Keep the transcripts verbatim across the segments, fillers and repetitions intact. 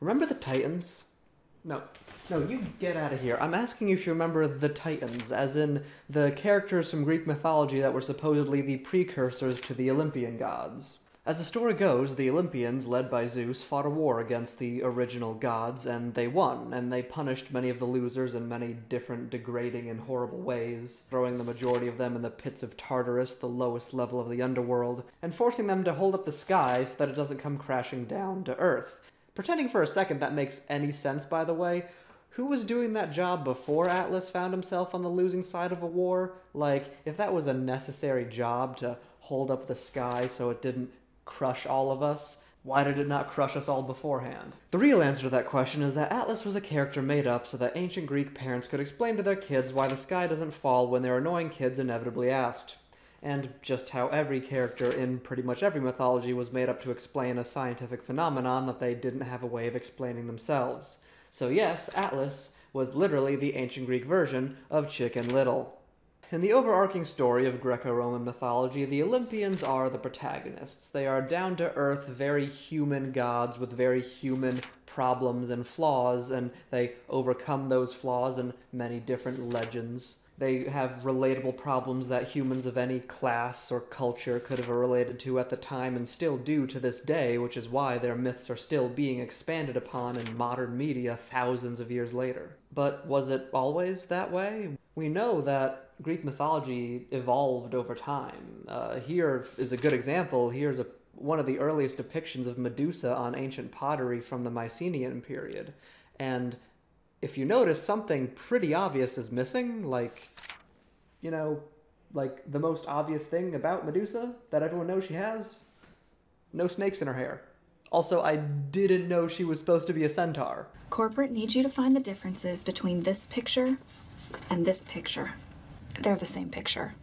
Remember the Titans? No. No, you get out of here. I'm asking you if you remember the Titans, as in the characters from Greek mythology that were supposedly the precursors to the Olympian gods. As the story goes, the Olympians, led by Zeus, fought a war against the original gods, and they won, and they punished many of the losers in many different degrading and horrible ways, throwing the majority of them in the pits of Tartarus, the lowest level of the underworld, and forcing them to hold up the sky so that it doesn't come crashing down to Earth. Pretending for a second that makes any sense, by the way, who was doing that job before Atlas found himself on the losing side of a war? Like, if that was a necessary job to hold up the sky so it didn't crush all of us, why did it not crush us all beforehand? The real answer to that question is that Atlas was a character made up so that ancient Greek parents could explain to their kids why the sky doesn't fall when their annoying kids inevitably asked. And just how every character in pretty much every mythology was made up to explain a scientific phenomenon that they didn't have a way of explaining themselves. So yes, Atlas was literally the ancient Greek version of Chicken Little. In the overarching story of Greco-Roman mythology, the Olympians are the protagonists. They are down-to-earth, very human gods with very human problems and flaws, and they overcome those flaws in many different legends. They have relatable problems that humans of any class or culture could have related to at the time and still do to this day, which is why their myths are still being expanded upon in modern media thousands of years later. But was it always that way? We know that Greek mythology evolved over time. Uh, here is a good example. Here's a, one of the earliest depictions of Medusa on ancient pottery from the Mycenaean period. And if you notice, something pretty obvious is missing, like, you know, like the most obvious thing about Medusa that everyone knows she has, no snakes in her hair. Also, I didn't know she was supposed to be a centaur. Corporate needs you to find the differences between this picture and this picture. They're the same picture.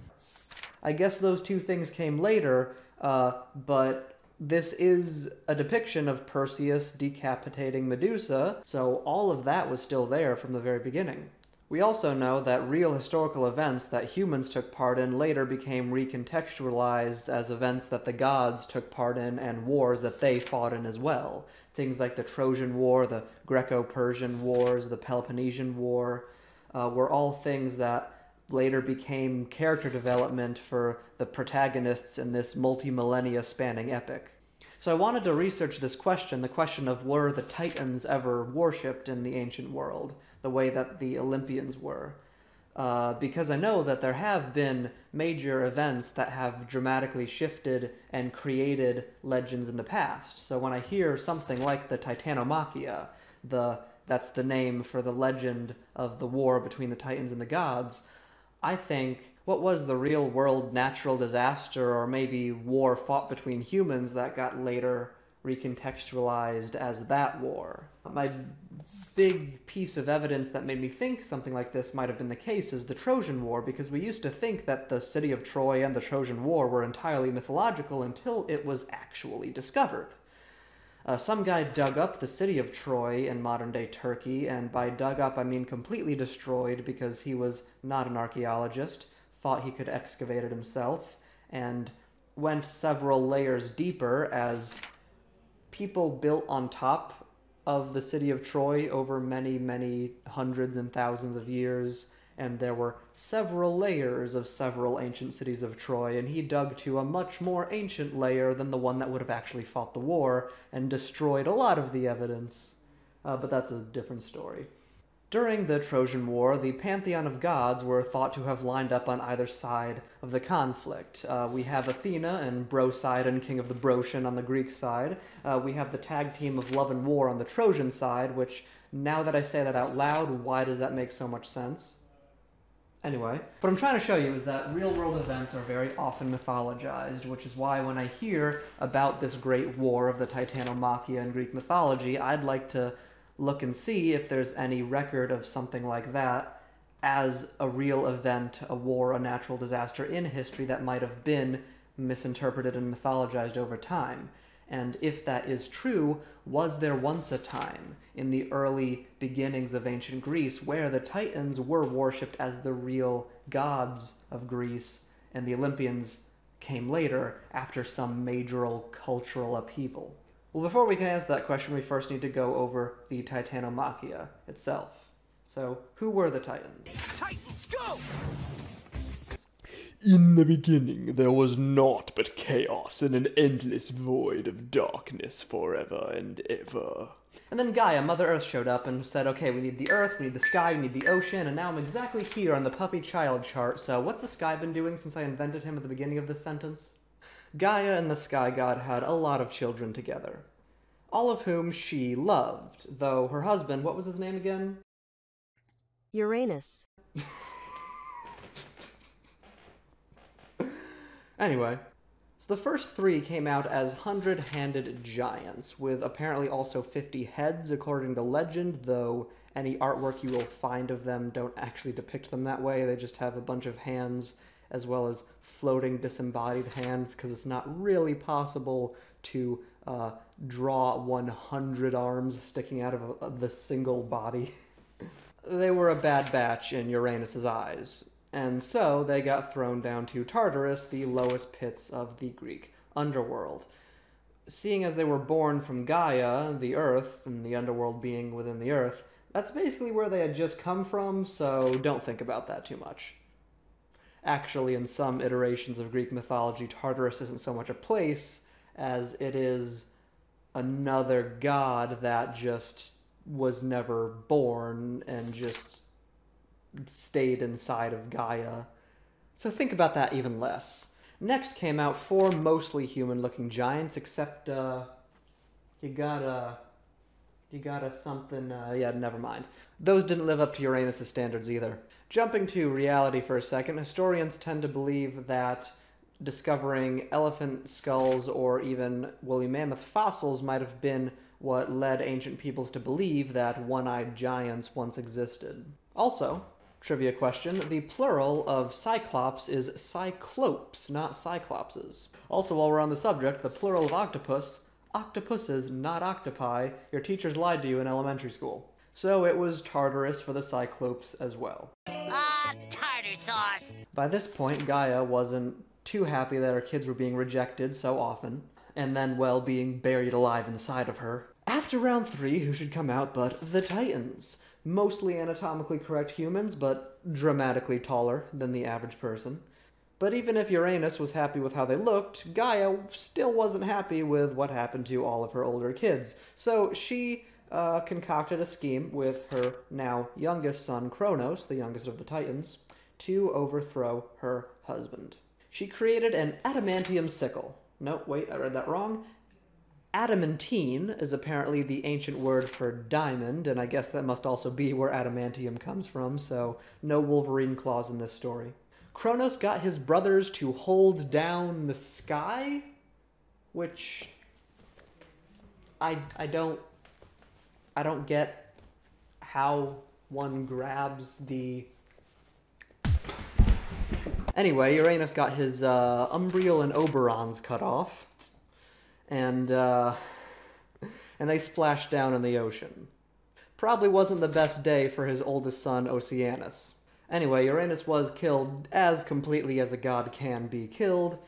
I guess those two things came later, uh, but this is a depiction of Perseus decapitating Medusa, so all of that was still there from the very beginning. We also know that real historical events that humans took part in later became recontextualized as events that the gods took part in and wars that they fought in as well. Things like the Trojan War, the Greco-Persian Wars, the Peloponnesian War, uh, were all things that later became character development for the protagonists in this multi-millennia spanning epic. So I wanted to research this question, the question of were the Titans ever worshipped in the ancient world, the way that the Olympians were. Uh, because I know that there have been major events that have dramatically shifted and created legends in the past. So when I hear something like the Titanomachia, the, that's the name for the legend of the war between the Titans and the gods, I think, what was the real-world natural disaster or maybe war fought between humans that got later recontextualized as that war? My big piece of evidence that made me think something like this might have been the case is the Trojan War, because we used to think that the city of Troy and the Trojan War were entirely mythological until it was actually discovered. Uh, some guy dug up the city of Troy in modern-day Turkey, and by dug up I mean completely destroyed because he was not an archaeologist, thought he could excavate it himself, and went several layers deeper as people built on top of the city of Troy over many, many hundreds and thousands of years, and there were several layers of several ancient cities of Troy, and he dug to a much more ancient layer than the one that would have actually fought the war, and destroyed a lot of the evidence. Uh, but that's a different story. During the Trojan War, the pantheon of gods were thought to have lined up on either side of the conflict. Uh, we have Athena and Broseidon, king of the Brosian, on the Greek side. Uh, we have the tag team of love and war on the Trojan side, which, now that I say that out loud, why does that make so much sense? Anyway, what I'm trying to show you is that real-world events are very often mythologized, which is why when I hear about this great war of the Titanomachia in Greek mythology, I'd like to look and see if there's any record of something like that as a real event, a war, a natural disaster in history that might have been misinterpreted and mythologized over time. And if that is true, was there once a time in the early beginnings of ancient Greece where the Titans were worshipped as the real gods of Greece, and the Olympians came later after some major cultural upheaval? Well, before we can answer that question, we first need to go over the Titanomachia itself. So, who were the Titans? Titans, go! In the beginning, there was naught but chaos and an endless void of darkness forever and ever. And then Gaia, Mother Earth, showed up and said, okay, we need the earth, we need the sky, we need the ocean, and now I'm exactly here on the puppy child chart, so what's the sky been doing since I invented him at the beginning of this sentence? Gaia and the sky god had a lot of children together, all of whom she loved, though her husband, what was his name again? Uranus. Anyway, so the first three came out as hundred-handed giants, with apparently also fifty heads, according to legend, though any artwork you will find of them don't actually depict them that way. They just have a bunch of hands, as well as floating disembodied hands, because it's not really possible to uh, draw one hundred arms sticking out of, a, of the single body. They were a bad batch in Uranus's eyes. And so they got thrown down to Tartarus, the lowest pits of the Greek underworld. Seeing as they were born from Gaia, the earth, and the underworld being within the earth, that's basically where they had just come from, so don't think about that too much. Actually, in some iterations of Greek mythology, Tartarus isn't so much a place as it is another god that just was never born and just stayed inside of Gaia. So think about that even less. Next came out four mostly human-looking giants, except, uh, you got, uh, you got, uh, something, uh, yeah, never mind. Those didn't live up to Uranus' standards either. Jumping to reality for a second, historians tend to believe that discovering elephant skulls or even woolly mammoth fossils might have been what led ancient peoples to believe that one-eyed giants once existed. Also, trivia question, the plural of Cyclops is Cyclopes, not Cyclopses. Also, while we're on the subject, the plural of octopus, octopuses, not octopi. Your teachers lied to you in elementary school. So it was Tartarus for the Cyclopes as well. Ah, tartar sauce! By this point, Gaia wasn't too happy that her kids were being rejected so often, and then, well, being buried alive inside of her. After round three, who should come out but the Titans? Mostly anatomically correct humans, but dramatically taller than the average person. But even if Uranus was happy with how they looked, Gaia still wasn't happy with what happened to all of her older kids. So she uh, concocted a scheme with her now youngest son, Kronos, the youngest of the Titans, to overthrow her husband. She created an adamantium sickle. No, wait, I read that wrong. Adamantine is apparently the ancient word for diamond, and I guess that must also be where adamantium comes from, so no Wolverine claws in this story. Kronos got his brothers to hold down the sky, which I, I don't, I don't get how one grabs the... Anyway, Uranus got his uh, Umbriel and Oberon's cut off. And, uh, and they splashed down in the ocean. Probably wasn't the best day for his oldest son, Oceanus. Anyway, Uranus was killed as completely as a god can be killed.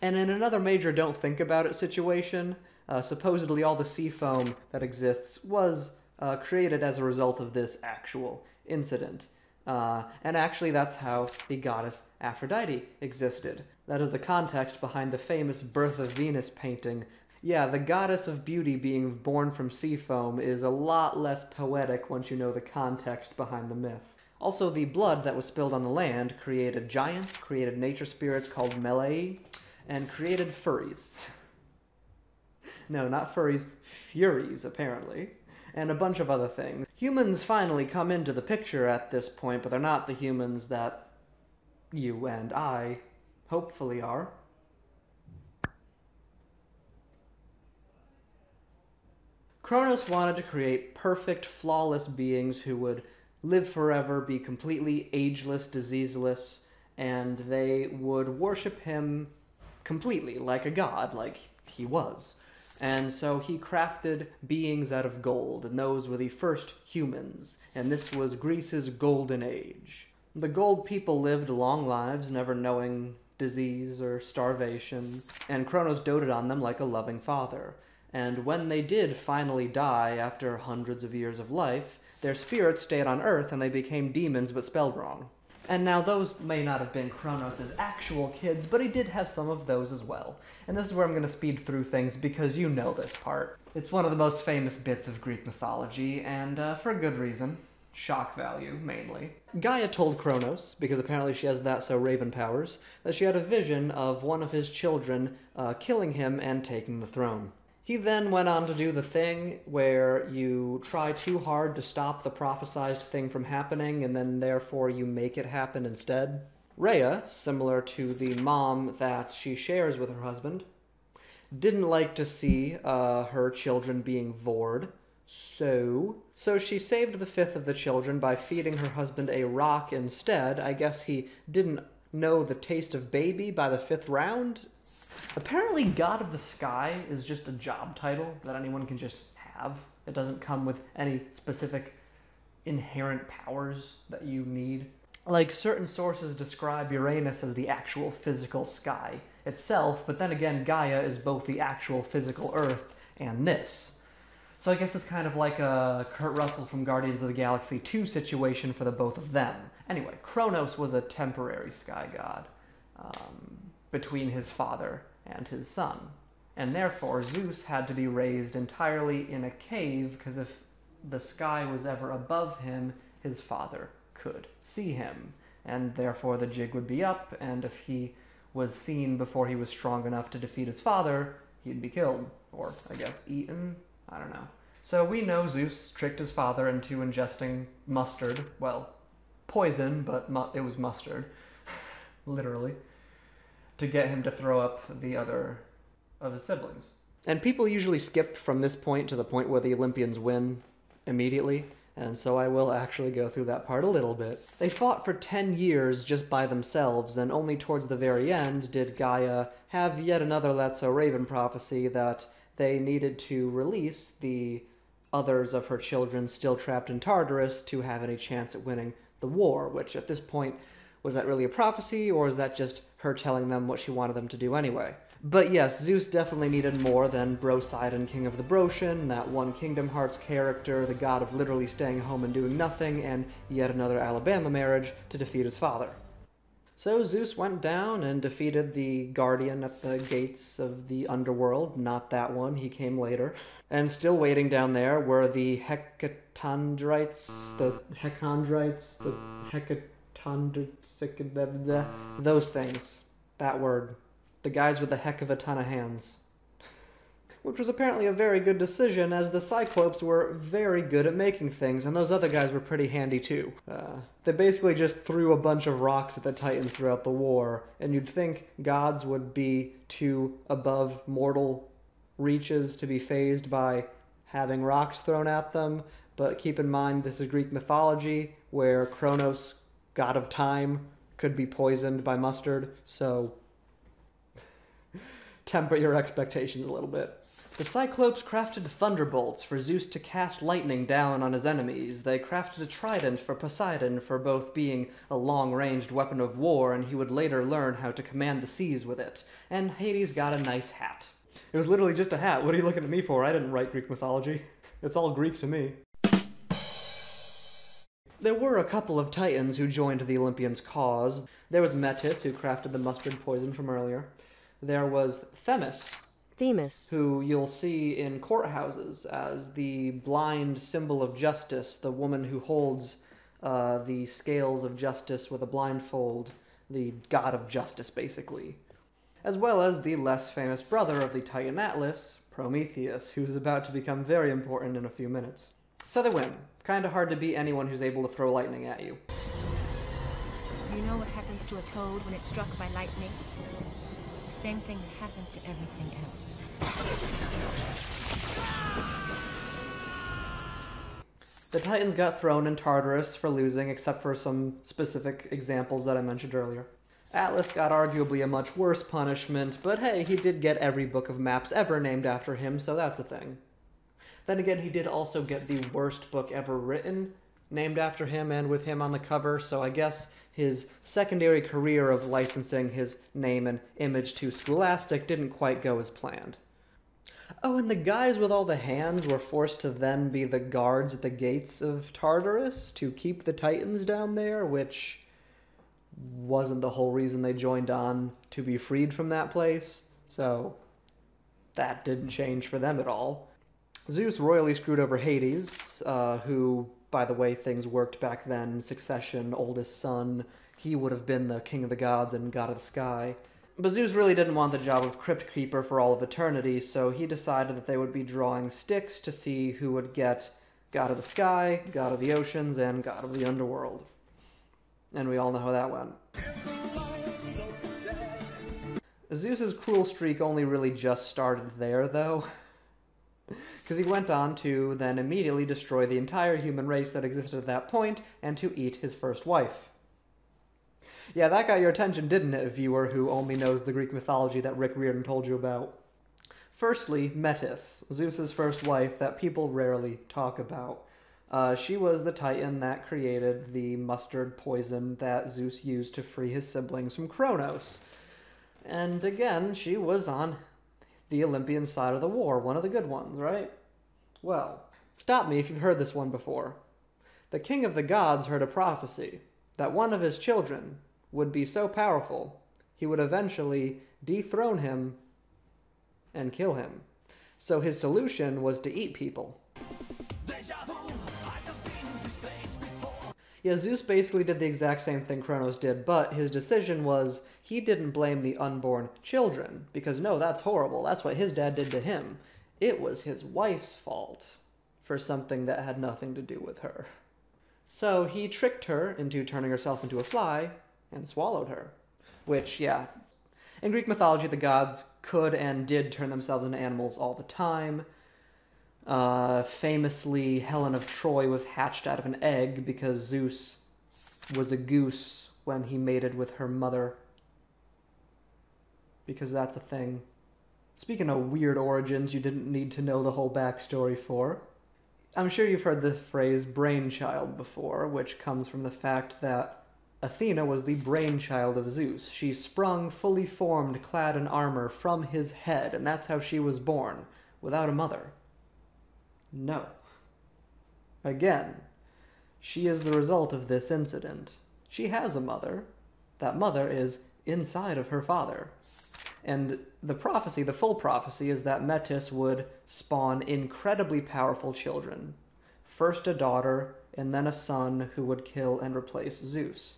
And in another major don't think about it situation, uh, supposedly all the sea foam that exists was uh, created as a result of this actual incident. Uh, and actually that's how the goddess Aphrodite existed. That is the context behind the famous Birth of Venus painting. Yeah, the goddess of beauty being born from sea foam is a lot less poetic once you know the context behind the myth. Also, the blood that was spilled on the land created giants, created nature spirits called Melae, and created furries. No, not furries, furies, apparently. And a bunch of other things. Humans finally come into the picture at this point, but they're not the humans that you and I hopefully are. Kronos wanted to create perfect, flawless beings who would live forever, be completely ageless, diseaseless, and they would worship him completely, like a god, like he was. And so he crafted beings out of gold, and those were the first humans, and this was Greece's golden age. The gold people lived long lives, never knowing disease or starvation, and Kronos doted on them like a loving father. and when they did finally die after hundreds of years of life, their spirits stayed on Earth and they became demons but spelled wrong. And now those may not have been Kronos' actual kids, but he did have some of those as well. And this is where I'm going to speed through things because you know this part. It's one of the most famous bits of Greek mythology, and uh, for good reason. Shock value, mainly. Gaia told Kronos, because apparently she has that so raven powers, that she had a vision of one of his children uh, killing him and taking the throne. He then went on to do the thing where you try too hard to stop the prophesized thing from happening, and then therefore you make it happen instead. Rhea, similar to the mom that she shares with her husband, didn't like to see uh, her children being void, so... So she saved the fifth of the children by feeding her husband a rock instead. I guess he didn't know the taste of baby by the fifth round? Apparently, God of the Sky is just a job title that anyone can just have. It doesn't come with any specific inherent powers that you need. Like, certain sources describe Uranus as the actual physical sky itself, but then again, Gaia is both the actual physical Earth and this. So I guess it's kind of like a Kurt Russell from Guardians of the Galaxy two situation for the both of them. Anyway, Kronos was a temporary sky god um, between his father and his son, and therefore Zeus had to be raised entirely in a cave, because if the sky was ever above him, his father could see him, and therefore the jig would be up, and if he was seen before he was strong enough to defeat his father, he'd be killed, or I guess eaten, I don't know. So we know Zeus tricked his father into ingesting mustard, well, poison, but mu it was mustard, literally, to get him to throw up the other of his siblings. And people usually skip from this point to the point where the Olympians win immediately, and so I will actually go through that part a little bit. They fought for ten years just by themselves, and only towards the very end did Gaia have yet another That's So Raven prophecy that they needed to release the others of her children still trapped in Tartarus to have any chance at winning the war, which at this point, was that really a prophecy, or is that just her telling them what she wanted them to do anyway? But yes, Zeus definitely needed more than Broseidon, King of the Brosian, that one Kingdom Hearts character, the god of literally staying home and doing nothing, and yet another Alabama marriage to defeat his father. So Zeus went down and defeated the guardian at the gates of the underworld, not that one, he came later. And still waiting down there were the Hecatondrites, the Hecatondrites, the Hecatondrites, those things. That word. The guys with a heck of a ton of hands. Which was apparently a very good decision, as the Cyclopes were very good at making things, and those other guys were pretty handy too. Uh, they basically just threw a bunch of rocks at the Titans throughout the war, and you'd think gods would be too above mortal reaches to be fazed by having rocks thrown at them, but keep in mind this is Greek mythology, where Kronos, god of time, could be poisoned by mustard, so temper your expectations a little bit. The Cyclopes crafted thunderbolts for Zeus to cast lightning down on his enemies. They crafted a trident for Poseidon for both being a long-ranged weapon of war, and he would later learn how to command the seas with it. And Hades got a nice hat. It was literally just a hat. What are you looking at me for? I didn't write Greek mythology. It's all Greek to me. There were a couple of Titans who joined the Olympians' cause. There was Metis, who crafted the mustard poison from earlier. There was Themis, Themis, who you'll see in courthouses as the blind symbol of justice, the woman who holds uh, the scales of justice with a blindfold, the god of justice, basically. As well as the less famous brother of the Titan Atlas, Prometheus, who's about to become very important in a few minutes. So they win. Kinda hard to beat anyone who's able to throw lightning at you. Do you know what happens to a toad when it's struck by lightning? The same thing that happens to everything else. The Titans got thrown in Tartarus for losing, except for some specific examples that I mentioned earlier. Atlas got arguably a much worse punishment, but hey, he did get every book of maps ever named after him, so that's a thing. Then again, he did also get the worst book ever written, named after him and with him on the cover, so I guess his secondary career of licensing his name and image to Scholastic didn't quite go as planned. Oh, and the guys with all the hands were forced to then be the guards at the gates of Tartarus to keep the Titans down there, which wasn't the whole reason they joined on to be freed from that place. So that didn't change for them at all. Zeus royally screwed over Hades, uh, who, by the way things worked back then, succession, oldest son, he would have been the king of the gods and god of the sky. But Zeus really didn't want the job of Crypt Keeper for all of eternity, so he decided that they would be drawing sticks to see who would get god of the sky, god of the oceans, and god of the underworld. And we all know how that went. Zeus's cruel streak only really just started there, though. Because he went on to then immediately destroy the entire human race that existed at that point, and to eat his first wife. Yeah, that got your attention, didn't it, viewer who only knows the Greek mythology that Rick Riordan told you about? Firstly, Metis, Zeus's first wife that people rarely talk about. Uh, she was the Titan that created the mustard poison that Zeus used to free his siblings from Kronos. And again, she was on the Olympian side of the war, one of the good ones, right? Well, stop me if you've heard this one before. The king of the gods heard a prophecy that one of his children would be so powerful he would eventually dethrone him and kill him. So his solution was to eat people. Yeah, Zeus basically did the exact same thing Kronos did, but his decision was he didn't blame the unborn children, because no, that's horrible. That's what his dad did to him. It was his wife's fault for something that had nothing to do with her. So he tricked her into turning herself into a fly and swallowed her, which, yeah. In Greek mythology, the gods could and did turn themselves into animals all the time. Uh, famously, Helen of Troy was hatched out of an egg because Zeus was a goose when he mated with her mother. Because that's a thing. Speaking of weird origins you didn't need to know the whole backstory for. I'm sure you've heard the phrase brainchild before, which comes from the fact that Athena was the brainchild of Zeus. She sprung fully formed, clad in armor, from his head, and that's how she was born, without a mother. No. Again, she is the result of this incident. She has a mother. That mother is inside of her father. And the prophecy, the full prophecy, is that Metis would spawn incredibly powerful children. First a daughter, and then a son who would kill and replace Zeus.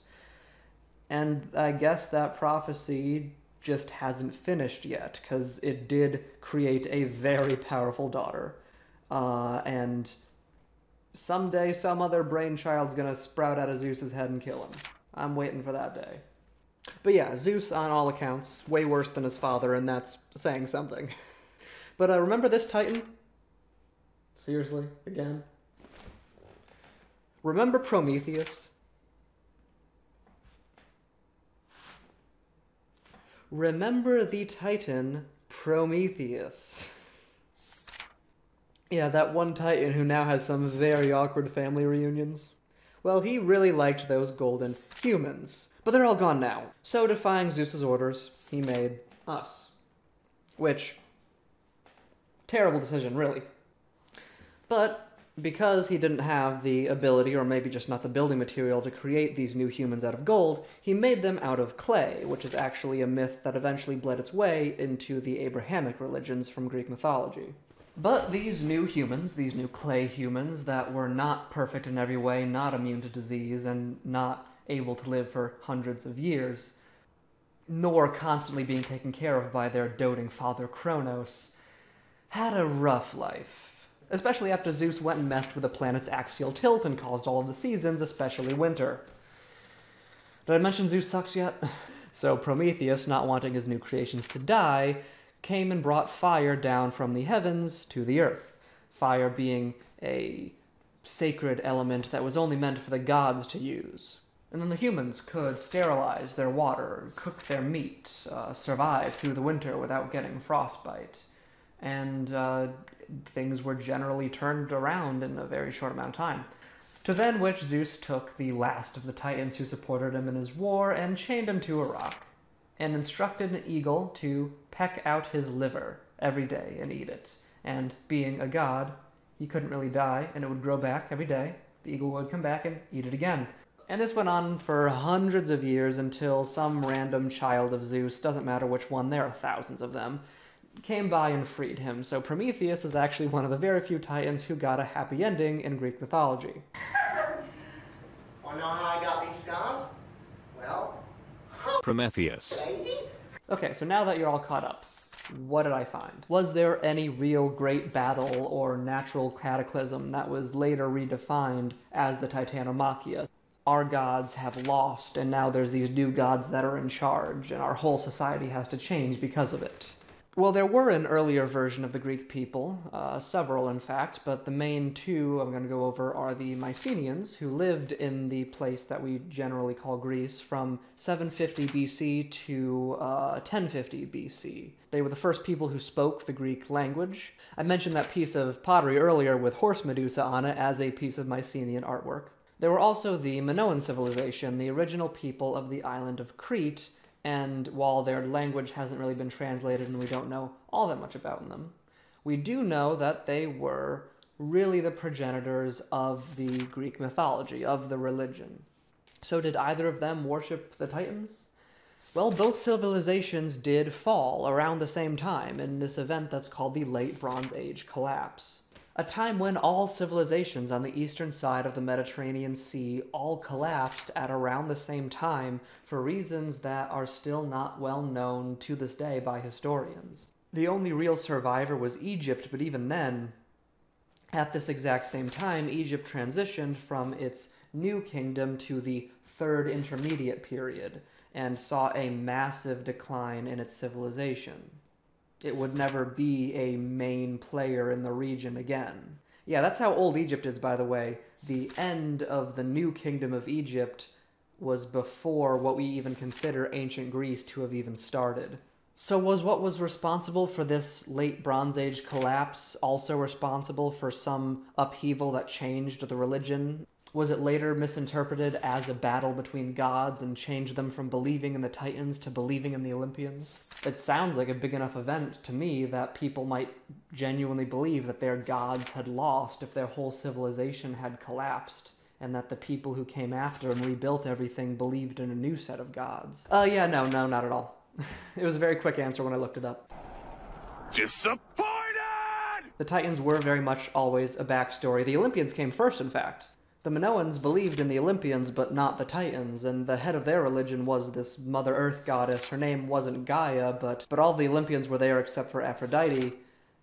And I guess that prophecy just hasn't finished yet, because it did create a very powerful daughter. Uh, and someday some other brainchild's gonna sprout out of Zeus's head and kill him. I'm waiting for that day. But yeah, Zeus, on all accounts, way worse than his father, and that's saying something. But uh, remember this Titan? Seriously, again? Remember Prometheus? Remember the Titan Prometheus. Yeah, that one Titan who now has some very awkward family reunions. Well, he really liked those golden humans, but they're all gone now. So, defying Zeus's orders, he made us. Which, terrible decision, really. But, because he didn't have the ability, or maybe just not the building material, to create these new humans out of gold, he made them out of clay, which is actually a myth that eventually bled its way into the Abrahamic religions from Greek mythology. But these new humans, these new clay humans that were not perfect in every way, not immune to disease, and not able to live for hundreds of years, nor constantly being taken care of by their doting father Kronos, had a rough life. Especially after Zeus went and messed with the planet's axial tilt and caused all of the seasons, especially winter. Did I mention Zeus sucks yet? So Prometheus, not wanting his new creations to die, came and brought fire down from the heavens to the earth. Fire being a sacred element that was only meant for the gods to use. And then the humans could sterilize their water, cook their meat, uh, survive through the winter without getting frostbite. And uh, things were generally turned around in a very short amount of time. To then which Zeus took the last of the Titans who supported him in his war and chained him to a rock, and instructed an eagle to peck out his liver every day and eat it, and being a god, he couldn't really die, and it would grow back every day. The eagle would come back and eat it again. And this went on for hundreds of years until some random child of Zeus, doesn't matter which one, there are thousands of them, came by and freed him. So Prometheus is actually one of the very few Titans who got a happy ending in Greek mythology. Wanna know how I got these scars? Well... Prometheus. Baby? Okay, so now that you're all caught up, what did I find? Was there any real great battle or natural cataclysm that was later redefined as the Titanomachia? Our gods have lost, and now there's these new gods that are in charge, and our whole society has to change because of it. Well, there were an earlier version of the Greek people, uh, several in fact, but the main two I'm going to go over are the Mycenaeans, who lived in the place that we generally call Greece from seven fifty B C to uh, ten fifty B C. They were the first people who spoke the Greek language. I mentioned that piece of pottery earlier with horse Medusa on it as a piece of Mycenaean artwork. There were also the Minoan civilization, the original people of the island of Crete, and while their language hasn't really been translated and we don't know all that much about them, we do know that they were really the progenitors of the Greek mythology, of the religion. So did either of them worship the Titans? Well, both civilizations did fall around the same time in this event that's called the Late Bronze Age Collapse. A time when all civilizations on the eastern side of the Mediterranean Sea all collapsed at around the same time for reasons that are still not well known to this day by historians. The only real survivor was Egypt, but even then, at this exact same time, Egypt transitioned from its new kingdom to the Third Intermediate Period and saw a massive decline in its civilization. It would never be a main player in the region again. Yeah, that's how old Egypt is, by the way. The end of the new kingdom of Egypt was before what we even consider ancient Greece to have even started. So was what was responsible for this late Bronze Age collapse also responsible for some upheaval that changed the religion? Was it later misinterpreted as a battle between gods and changed them from believing in the Titans to believing in the Olympians? It sounds like a big enough event to me that people might genuinely believe that their gods had lost if their whole civilization had collapsed, and that the people who came after and rebuilt everything believed in a new set of gods. Uh, yeah, no, no, not at all. It was a very quick answer when I looked it up. Disappointed! The Titans were very much always a backstory. The Olympians came first, in fact. The Minoans believed in the Olympians, but not the Titans, and the head of their religion was this Mother Earth goddess. Her name wasn't Gaia, but, but all the Olympians were there except for Aphrodite.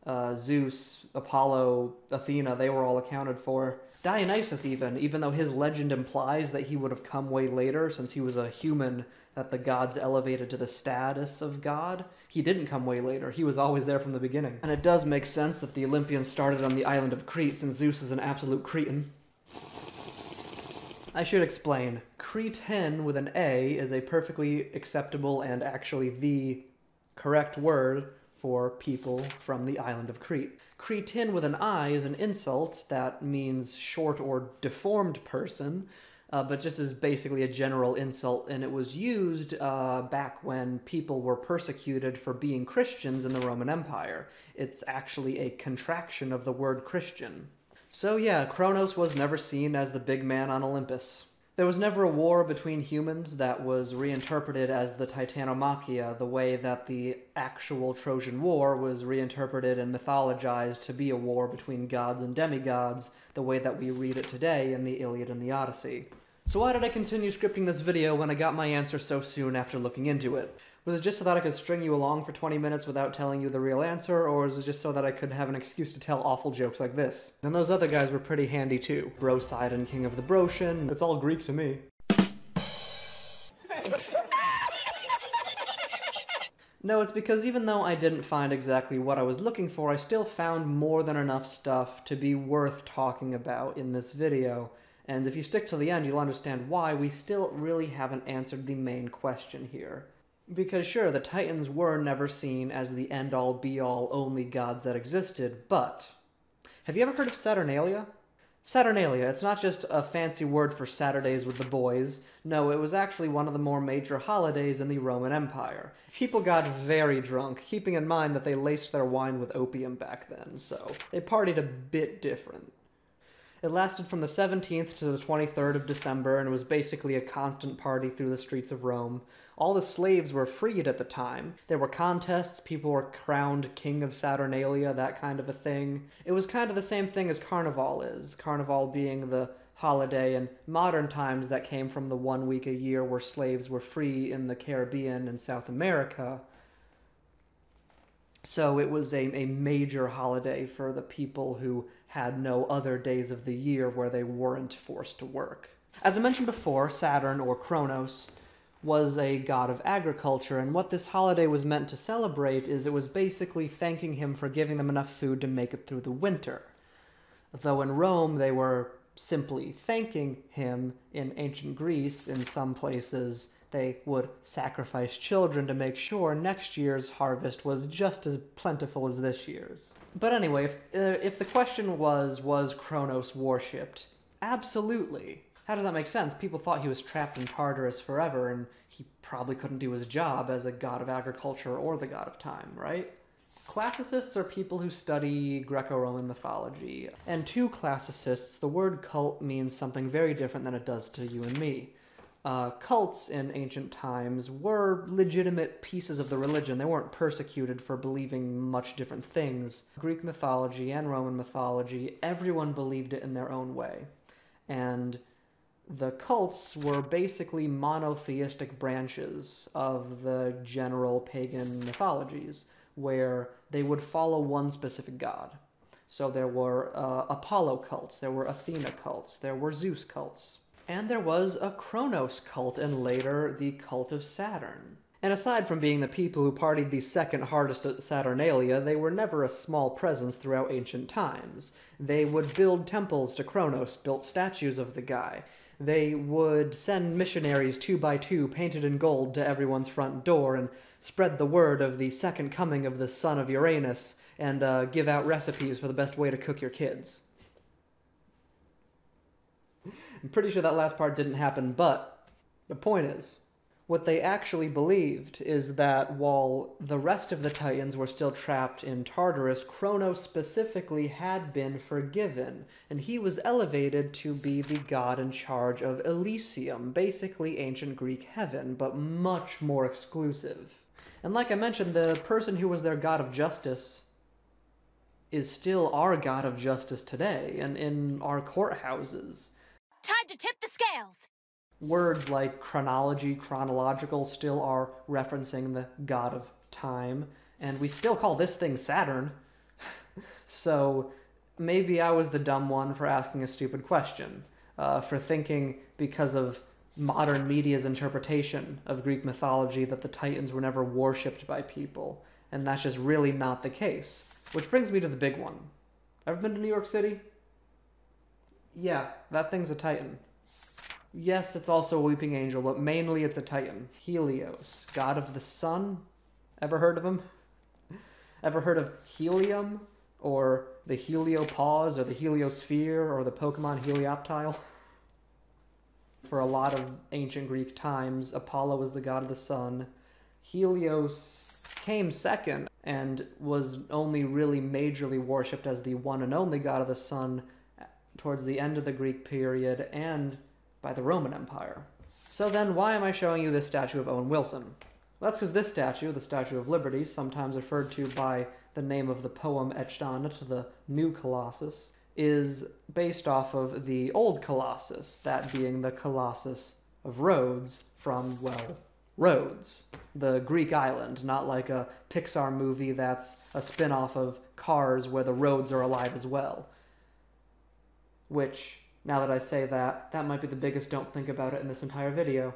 Uh, Zeus, Apollo, Athena, they were all accounted for. Dionysus even, even though his legend implies that he would have come way later, since he was a human that the gods elevated to the status of god, he didn't come way later. He was always there from the beginning. And it does make sense that the Olympians started on the island of Crete, since Zeus is an absolute Cretan. I should explain. Cretan with an A is a perfectly acceptable and actually the correct word for people from the island of Crete. Cretan with an I is an insult that means short or deformed person, uh, but just is basically a general insult, and it was used uh, back when people were persecuted for being Christians in the Roman Empire. It's actually a contraction of the word Christian. So yeah, Kronos was never seen as the big man on Olympus. There was never a war between humans that was reinterpreted as the Titanomachia, the way that the actual Trojan War was reinterpreted and mythologized to be a war between gods and demigods, the way that we read it today in the Iliad and the Odyssey. So why did I continue scripting this video when I got my answer so soon after looking into it? Was it just so that I could string you along for twenty minutes without telling you the real answer, or was it just so that I could have an excuse to tell awful jokes like this? And those other guys were pretty handy too. Broseidon, king of the Brosian. It's all Greek to me. No, it's because even though I didn't find exactly what I was looking for, I still found more than enough stuff to be worth talking about in this video. And if you stick to the end, you'll understand why we still really haven't answered the main question here. Because sure, the Titans were never seen as the end-all, be-all, only gods that existed, but have you ever heard of Saturnalia? Saturnalia. It's not just a fancy word for Saturdays with the boys. No, it was actually one of the more major holidays in the Roman Empire. People got very drunk, keeping in mind that they laced their wine with opium back then, so they partied a bit different. It lasted from the seventeenth to the twenty-third of December and was basically a constant party through the streets of Rome. All the slaves were freed at the time. There were contests, people were crowned king of Saturnalia, that kind of a thing. It was kind of the same thing as Carnival is, Carnival being the holiday in modern times that came from the one week a year where slaves were free in the Caribbean and South America. So it was a, a major holiday for the people who had no other days of the year where they weren't forced to work. As I mentioned before, Saturn, or Kronos, was a god of agriculture, and what this holiday was meant to celebrate is it was basically thanking him for giving them enough food to make it through the winter. Though in Rome they were simply thanking him, in ancient Greece, in some places, they would sacrifice children to make sure next year's harvest was just as plentiful as this year's. But anyway, if, uh, if the question was, was Kronos worshipped? Absolutely. How does that make sense? People thought he was trapped in Tartarus forever, and he probably couldn't do his job as a god of agriculture or the god of time, right? Classicists are people who study Greco-Roman mythology, and to classicists, the word cult means something very different than it does to you and me. Uh, cults in ancient times were legitimate pieces of the religion. They weren't persecuted for believing much different things. Greek mythology and Roman mythology, everyone believed it in their own way. And the cults were basically monotheistic branches of the general pagan mythologies, where they would follow one specific god. So there were uh, Apollo cults, there were Athena cults, there were Zeus cults. And there was a Kronos cult, and later the cult of Saturn. And aside from being the people who partied the second hardest at Saturnalia, they were never a small presence throughout ancient times. They would build temples to Kronos, built statues of the guy. They would send missionaries two by two, painted in gold, to everyone's front door, and spread the word of the second coming of the son of Uranus, and uh, give out recipes for the best way to cook your kids. I'm pretty sure that last part didn't happen, but the point is, what they actually believed is that while the rest of the Titans were still trapped in Tartarus, Kronos specifically had been forgiven, and he was elevated to be the god in charge of Elysium, basically ancient Greek heaven, but much more exclusive. And like I mentioned, the person who was their god of justice is still our god of justice today, and in our courthouses. Time to tip the scales! Words like chronology, chronological, still are referencing the god of time, and we still call this thing Saturn. So maybe I was the dumb one for asking a stupid question, uh, for thinking because of modern media's interpretation of Greek mythology that the Titans were never worshipped by people, and that's just really not the case. Which brings me to the big one. Ever been to New York City? Yeah, that thing's a Titan. Yes, it's also a weeping angel, but mainly it's a Titan. Helios, god of the sun? Ever heard of him? Ever heard of helium? Or the heliopause, or the heliosphere, or the Pokemon Helioptile? For a lot of ancient Greek times, Apollo was the god of the sun. Helios came second, and was only really majorly worshipped as the one and only god of the sun towards the end of the Greek period and by the Roman Empire. So then why am I showing you this statue of Owen Wilson? That's because this statue, the Statue of Liberty, sometimes referred to by the name of the poem etched on it to the new Colossus, is based off of the old Colossus, that being the Colossus of Rhodes from, well, Rhodes, the Greek island, not like a Pixar movie that's a spin-off of Cars where the Rhodes are alive as well. Which, now that I say that, that might be the biggest don't think about it in this entire video.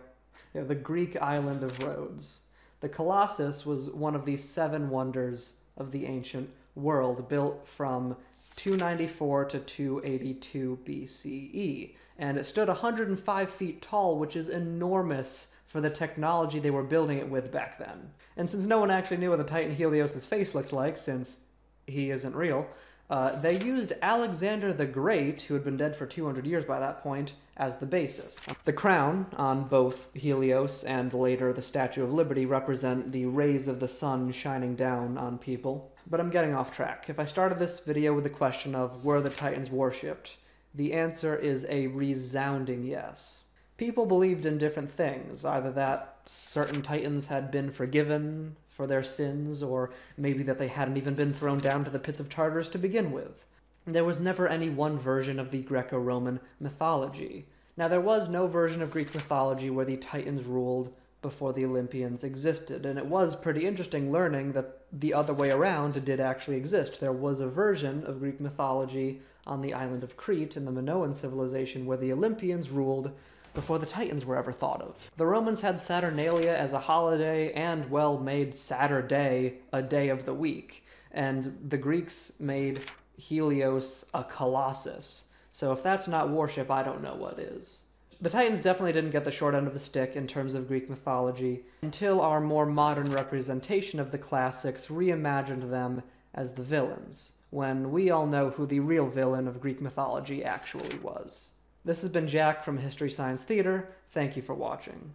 You know, the Greek island of Rhodes. The Colossus was one of the seven wonders of the ancient world, built from two ninety-four to two eighty-two B C E, and it stood one hundred five feet tall, which is enormous for the technology they were building it with back then. And since no one actually knew what the Titan Helios's face looked like, since he isn't real, Uh, they used Alexander the Great, who had been dead for two hundred years by that point, as the basis. The crown on both Helios and later the Statue of Liberty represent the rays of the sun shining down on people. But I'm getting off track. If I started this video with the question of, were the Titans worshipped? The answer is a resounding yes. People believed in different things, either that certain Titans had been forgiven for their sins, or maybe that they hadn't even been thrown down to the pits of Tartarus to begin with. There was never any one version of the Greco-Roman mythology. Now, there was no version of Greek mythology where the Titans ruled before the Olympians existed, and it was pretty interesting learning that the other way around did actually exist. There was a version of Greek mythology on the island of Crete in the Minoan civilization where the Olympians ruled before the Titans were ever thought of. The Romans had Saturnalia as a holiday and, well, made Saturday a day of the week. And the Greeks made Helios a colossus. So if that's not worship, I don't know what is. The Titans definitely didn't get the short end of the stick in terms of Greek mythology until our more modern representation of the classics reimagined them as the villains, when we all know who the real villain of Greek mythology actually was. This has been Jack from History Science Theater. Thank you for watching.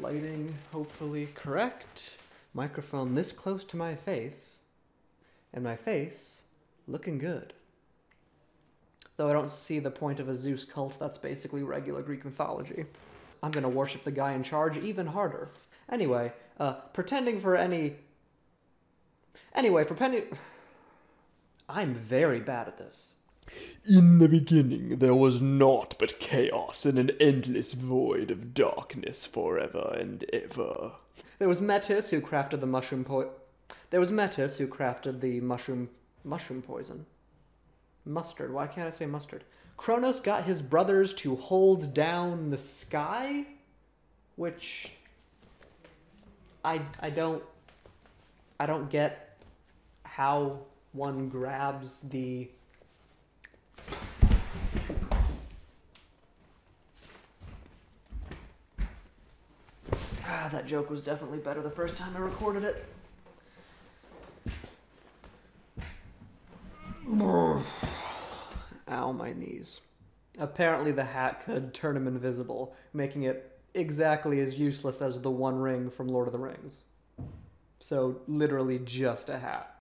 Lighting hopefully correct. Microphone this close to my face. And my face looking good. Though I don't see the point of a Zeus cult. That's basically regular Greek mythology. I'm gonna worship the guy in charge even harder. Anyway, uh, pretending for any... Anyway, pretending... I'm very bad at this. In the beginning, there was naught but chaos and an endless void of darkness forever and ever. There was Metis who crafted the mushroom po... There was Metis who crafted the mushroom... Mushroom poison. Mustard. Why can't I say mustard? Kronos got his brothers to hold down the sky? Which... I, I don't... I don't get how one grabs the... Ah, that joke was definitely better the first time I recorded it. Ow, my knees. Apparently the hat could turn him invisible, making it exactly as useless as the One Ring from Lord of the Rings. So, literally just a hat.